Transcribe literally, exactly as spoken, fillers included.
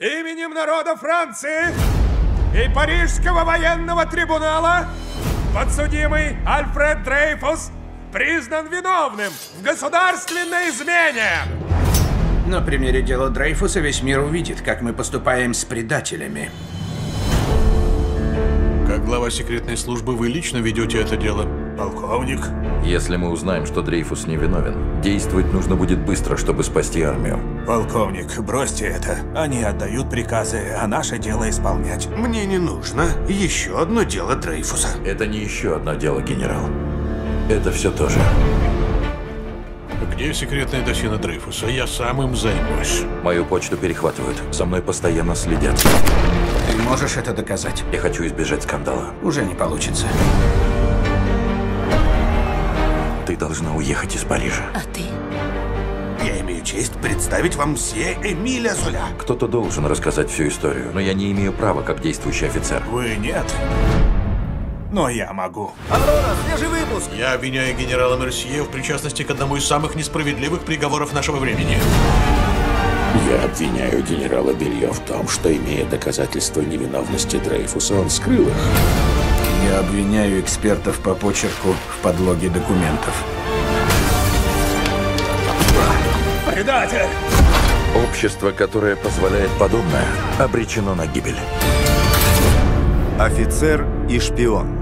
Именем народа Франции и Парижского военного трибунала подсудимый Альфред Дрейфус признан виновным в государственной измене. На примере дела Дрейфуса весь мир увидит, как мы поступаем с предателями. Как глава секретной службы вы лично ведете это дело, полковник? Если мы узнаем, что Дрейфус невиновен, действовать нужно будет быстро, чтобы спасти армию. Полковник, бросьте это. Они отдают приказы, а наше дело исполнять. Мне не нужно еще одно дело Дрейфуса. Это не еще одно дело, генерал. Это все тоже. Где секретное досье на Дрейфуса? Я сам им займусь. Мою почту перехватывают. Со мной постоянно следят. Ты можешь это доказать? Я хочу избежать скандала. Уже не получится. Ты должна уехать из Парижа. А ты? Я имею честь представить вам мсье Эмиля Золя. Кто-то должен рассказать всю историю, но я не имею права, как действующий офицер. Вы нет. Но я могу. Аврора, свежий выпуск! Я обвиняю генерала Мерсье в причастности к одному из самых несправедливых приговоров нашего времени. Я обвиняю генерала Белье в том, что, имея доказательства невиновности Дрейфуса, он скрыл их. Я обвиняю экспертов по почерку в подлоге документов. Предатель! Общество, которое позволяет подобное, обречено на гибель. Офицер и шпион.